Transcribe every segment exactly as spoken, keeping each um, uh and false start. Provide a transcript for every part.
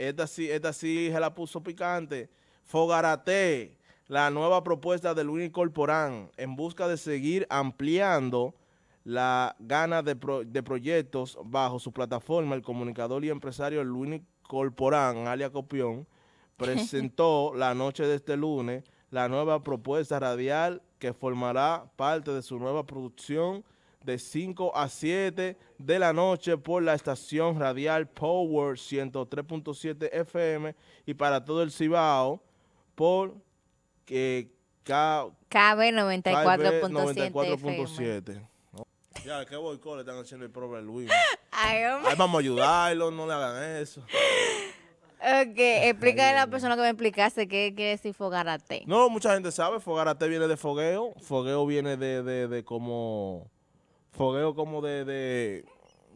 Esta sí, esta sí se la puso picante. Fogarate, la nueva propuesta de Luis Corporan en busca de seguir ampliando la gana de, pro, de proyectos bajo su plataforma. El comunicador y empresario Luis Corporan, alias Copión, presentó la noche de este lunes la nueva propuesta radial que formará parte de su nueva producción de cinco a siete de la noche por la estación radial Power ciento tres punto siete F M y para todo el Cibao por eh, K B noventa y cuatro punto siete. Ya, qué boicot le están haciendo el pobre Luis. Ay, Ay, vamos a ayudarlo, no le hagan eso. Ok, explícale a la persona que me explicaste qué quiere decir fogarate. No, mucha gente sabe, fogarate viene de fogueo, fogueo viene de, de, de como... Fogueo como de, de,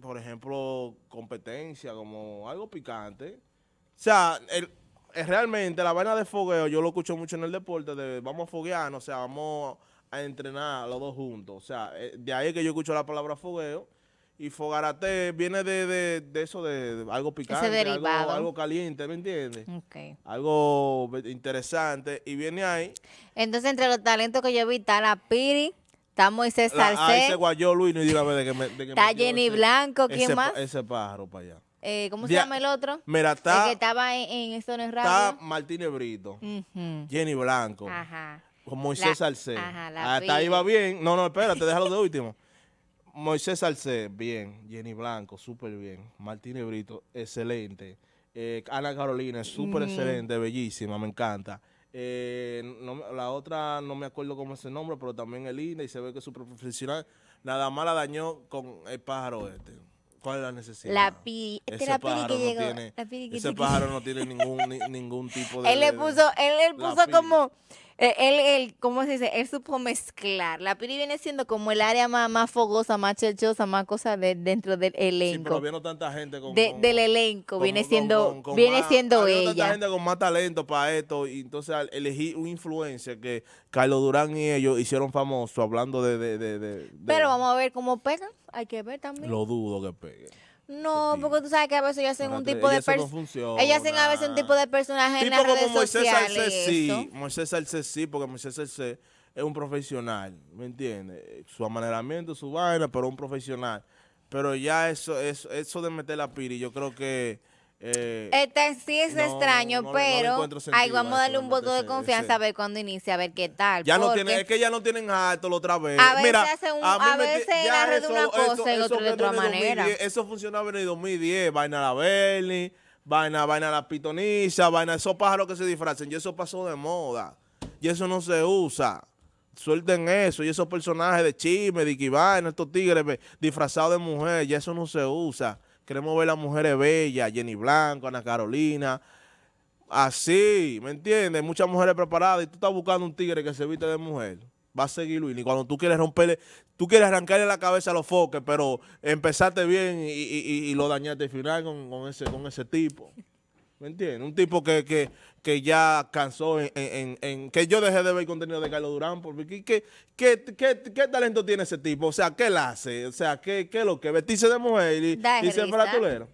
por ejemplo, competencia, como algo picante. O sea, el, el, realmente la vaina de fogueo, yo lo escucho mucho en el deporte, de vamos a foguearnos, o sea, vamos a entrenar los dos juntos. O sea, de ahí es que yo escucho la palabra fogueo. Y fogarate viene de, de, de eso, de, de algo picante, algo, algo caliente, ¿me entiendes? Okay. Algo interesante, y viene ahí. Entonces, entre los talentos que yo vi, está La Piri, está Moisés Salcedo. Ahí se guayó Luis, no dígame de que me... De que está me Jenny Blanco, ¿quién ese, más? Ese pájaro para allá. Eh, ¿Cómo se ya, llama el otro? Mira, está... El que estaba en, en esto no es radio. Está Martínez Brito, uh-huh. Jenny Blanco, ajá. Con Moisés Arce. Hasta ahí va bien. No, no, espérate, déjalo de último. Moisés Arce, bien. Jenny Blanco, súper bien. Martínez Brito, excelente. Eh, Ana Carolina, súper mm. excelente, bellísima, me encanta. Eh, no, la otra, no me acuerdo cómo es el nombre, pero también es linda y se ve que es súper profesional. Nada más la dañó con el pájaro este. ¿Cuál es la necesidad? La Piri. Este la Piri que llegó. No tiene, la Piri que ese que pájaro que... no tiene ningún, ni, ningún tipo de... Él le puso, él, él puso como... Él, él, él, ¿cómo se dice? Él supo mezclar. La Piri viene siendo como el área más, más fogosa, más chelchosa, más cosa de, dentro del elenco. Sí, pero viene tanta gente con... De, con del elenco, con, viene con, siendo, con, con viene más, siendo ella. Tanta gente con más talento para esto. Y entonces elegí un influencer que Carlos Durán y ellos hicieron famoso hablando de... de, de, de, de pero vamos a ver cómo pegan. Hay que ver también. Lo dudo que peguen. No, porque tú sabes que a veces ellas hacen un tipo de personaje. Ellas hacen a veces un tipo de personaje en las redes sociales. Tipo como Moisés Arce, sí. Moisés Arce, sí, porque Moisés Arce es un profesional, ¿me entiendes? Su amaneramiento, su vaina, pero un profesional. Pero ya eso eso, eso de meter la Piri, yo creo que... Eh, este sí es no, extraño, no, pero no ahí vamos a darle un voto de confianza ese. A ver cuándo inicia, a ver qué tal. Ya no tiene, es que ya no tienen harto la otra vez. A veces Mira, hace un, a, a veces la red de una cosa y el otro de otra manera. dos mil diez, eso funcionaba en el dos mil diez, vaina la Berni, vaina, vaina la Pitoniza, vaina esos pájaros que se disfrazan. Y eso pasó de moda, y eso no se usa. Suelten eso, y esos personajes de chisme, de Iquibana, estos tigres disfrazados de mujer, ya eso no se usa. Queremos ver las mujeres bellas, Jenny Blanco, Ana Carolina, así, ¿me entiendes? Muchas mujeres preparadas y tú estás buscando un tigre que se viste de mujer. Va a seguir Luis. Y cuando tú quieres romperle, tú quieres arrancarle la cabeza a los foques, pero empezaste bien y, y, y, y lo dañaste al final con, con, ese, con ese tipo. ¿Me entiendes? Un tipo que, que, que ya cansó en, en, en... Que yo dejé de ver contenido de Carlos Durán. Porque ¿qué, qué, qué, qué, qué talento tiene ese tipo? O sea, ¿qué él hace? O sea, ¿qué, qué es lo que? Vestirse de mujer y, y ser fratulero.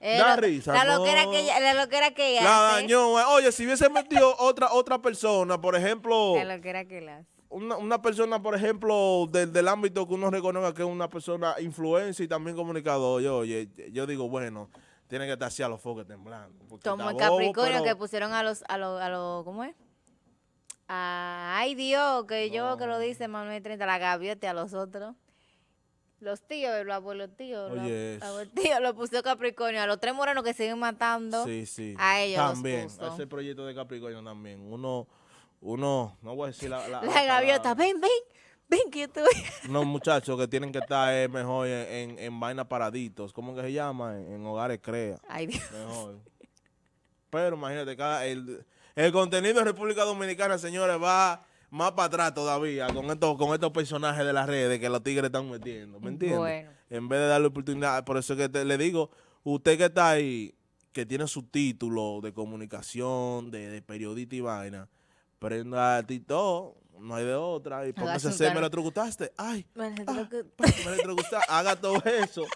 Eh, da lo, risa. La no. loquera que ella, la loquera que ella la hace. Dañó. Oye, si hubiese metido otra, otra persona, por ejemplo... La loquera que él hace. Una, una persona, por ejemplo, del, del ámbito que uno reconozca que es una persona influencer y también comunicador. Yo, oye, yo digo, bueno... Tienen que estar así a los foques temblando. Como el Capricornio que pusieron a los, a los, a los, ¿cómo es? A, ay Dios, que yo no. que lo dice Manuel treinta, la gaviota a los otros. Los tíos, los abuelos tíos. Oye, los abuelos tíos lo puso Capricornio. A los tres morenos que siguen matando. Sí, sí. A ellos también, los puso. Ese proyecto de Capricornio también. Uno, uno, no voy a decir la... La, la gaviota, la, ven, ven. Ven que yo te voy a... No, muchachos, que tienen que estar eh, mejor en, en, en vaina paraditos. ¿Cómo que se llama? En, en hogares crea. Ay, Dios. Mejor. Pero imagínate, cada, el, el contenido de República Dominicana, señores, va más para atrás todavía con estos, con estos personajes de las redes que los tigres están metiendo. ¿Me entiendes? Bueno. En vez de darle oportunidad. Por eso que te, le digo, usted que está ahí, que tiene su título de comunicación, de, de periodista y vaina, prenda TikTok. No hay de otra. Y póngase a hacer, me lo trucutaste. Ay, me lo trucutaste. Haga todo eso.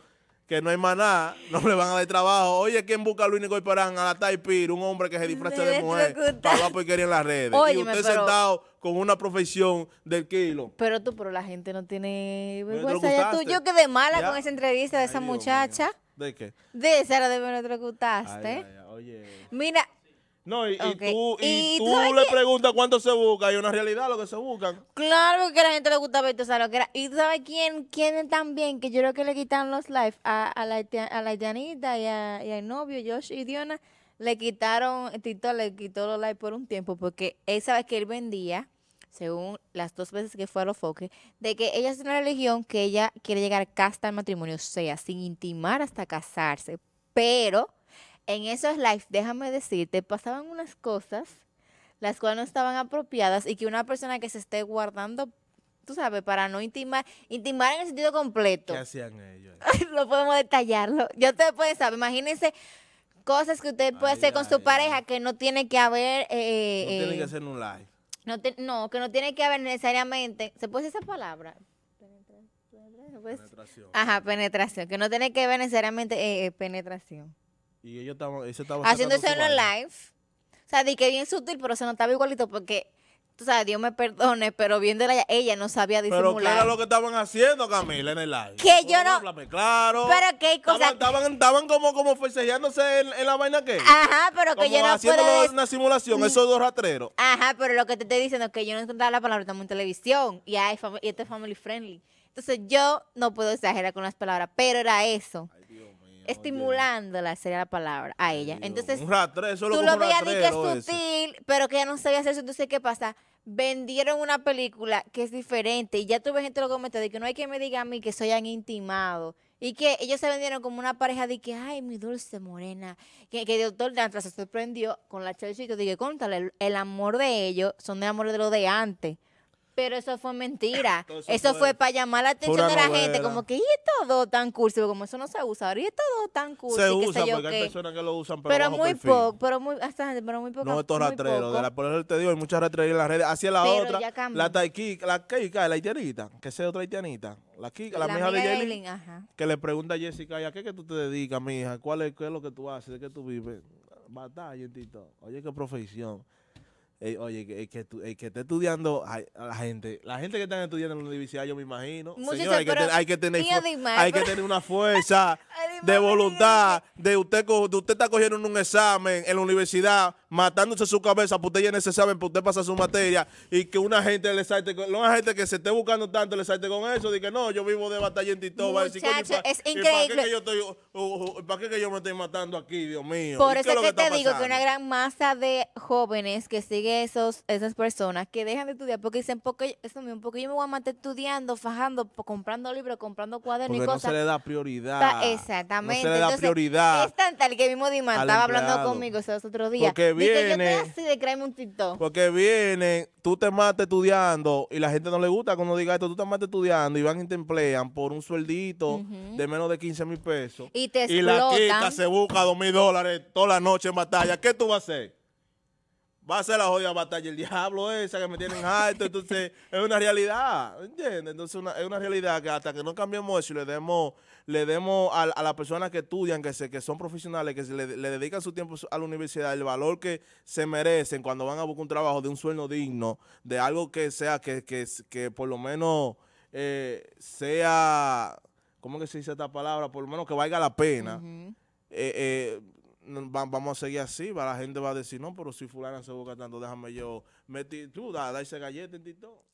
que no hay maná, no le van a dar trabajo. Oye, ¿quién busca a Luis Corporan? A la Taipir, un hombre que se disfraza de mujer para la porquería en las redes. Óyeme, y usted pero... sentado con una profesión del kilo. Pero tú, pero la gente no tiene vergüenza. Ya tú, yo quedé mala ya con esa entrevista de ay, esa Dios muchacha. Mía. ¿De qué? De esa, la de me electrocutaste. Oye. Mira. No, y, okay. y tú, y ¿Y tú, tú le preguntas cuánto se busca, y una realidad lo que se buscan. Claro que a la gente le gusta ver, tú sabes lo que era. Y tú sabes quién, quién también, que yo creo que le quitan los live a, a la a la Janita y, a, y al novio, Josh y Diona, le quitaron, TikTok le quitó los live por un tiempo, porque él sabe que él vendía, según las dos veces que fue a los foques, de que ella es una religión que ella quiere llegar casta al matrimonio, o sea, sin intimar hasta casarse, pero... En esos lives, déjame decirte, pasaban unas cosas las cuales no estaban apropiadas y que una persona que se esté guardando, tú sabes, para no intimar, intimar en el sentido completo. ¿Qué hacían ellos? No podemos detallarlo. Yo te puedo saber, imagínense cosas que usted puede ay, hacer con ay, su ay, pareja ay. que no tiene que haber... Eh, no eh, tiene que hacer un live. No, te, no, que no tiene que haber necesariamente... ¿Se puede decir esa palabra? Penetración. Pues, penetración. Ajá, penetración. Que no tiene que haber necesariamente eh, eh, penetración. Y ellos estaban haciendo eso en los live. O sea, di que bien sutil, pero se notaba igualito porque, tú sabes, Dios me perdone, pero viéndola ella no sabía disimular. Pero ¿qué era lo que estaban haciendo, Camila, en el live? Que yo no... Claro. Pero que hay cosas... Estaban, estaban como, como forcejeándose en, en la vaina que... Ajá, pero que como yo no haciendo puedo... una simulación, esos dos ratreros. Ajá, pero lo que te estoy diciendo es que yo no encontraba la palabra también en televisión. Y, hay y este es family friendly. Entonces yo no puedo exagerar con las palabras, pero era eso. Ay, Dios. Estimulándola sería la palabra a ella. Entonces, un ratrero, eso tú lo veías de que es sutil, eso. Pero que ya no sabía hacer eso. Entonces, ¿qué pasa? Vendieron una película que es diferente y ya tuve gente lo comentó de que no hay que me diga a mí que soy intimado. Y que ellos se vendieron como una pareja de que, ay, mi dulce morena. Que, que el doctor Dantra se sorprendió con la chavita. Dije, contale, el, el amor de ellos son el amor de lo de antes. Pero eso fue mentira. Eso, eso fue, fue para llamar la atención de la novela. Gente. Como que, y todo tan cursi. Como eso no se usa ahora. Y todo tan cursi. Se usa, porque hay personas que lo usan, pero, pero muy poco. Pero muy pero muy poco. No, estos ratreros. De la, por eso te digo, hay muchas ratrerías en las redes. Hacia la pero otra. La taikika, la keika, la haitianita. Que sea otra haitianita. La Kika, la, la mija de Jelly. Que le pregunta a Jessica, ¿y a qué que tú te dedicas, mija? ¿Cuál es, qué es lo que tú haces? ¿De qué tú vives? Batalla, tito. Oye, qué profesión. Ey, oye, el que, que, que esté estudiando, ay, a la gente, la gente que está estudiando en la universidad, yo me imagino, señor, hay, que ten, hay, que tener, Dimar, hay que tener una fuerza de voluntad, de usted, de usted está cogiendo un examen en la universidad, matándose su cabeza, para usted llenar ese examen, para usted pasar su materia, y que una gente le salte, con, no hay gente que se esté buscando tanto, le salte con eso, de que no, yo vivo de batalla en TikTok, va a decir, coño, es y increíble. ¿Para qué, que yo estoy, oh, oh, oh, ¿para qué que yo me estoy matando aquí, Dios mío? Por eso es que, que te digo pasando? Que una gran masa de jóvenes que siguen Esos, esas personas que dejan de estudiar porque dicen, porque, eso mismo, porque yo me voy a matar estudiando, fajando, comprando libros, comprando cuadernos porque y no cosas. No se le da prioridad. Ta, exactamente. No se le da Entonces, prioridad. Es tan tal que mismo Dimar estaba empleado. Hablando conmigo esos otros días. Porque viene. Yo estoy así de creerme un TikTok. Porque vienen, tú te matas estudiando y la gente no le gusta cuando diga esto, tú te matas estudiando y van y te emplean por un sueldito uh-huh. de menos de quince mil pesos. Y te explotan. Y la chica se busca dos mil dólares toda la noche en batalla. ¿Qué tú vas a hacer? Va a ser la jodida batalla, el diablo esa que me tienen harto, entonces es una realidad, ¿entiendes? Entonces una, es una realidad que hasta que no cambiemos eso y le demos, le demos a, a las personas que estudian, que, se, que son profesionales, que se le, le dedican su tiempo a la universidad, el valor que se merecen cuando van a buscar un trabajo de un sueldo digno, de algo que sea, que, que, que por lo menos eh, sea, ¿cómo que se dice esta palabra? Por lo menos que valga la pena. Uh-huh. eh, eh, Vamos a seguir así, la gente va a decir, no, pero si fulana se busca tanto, déjame yo meter, tú, da, da ese galleta en TikTok.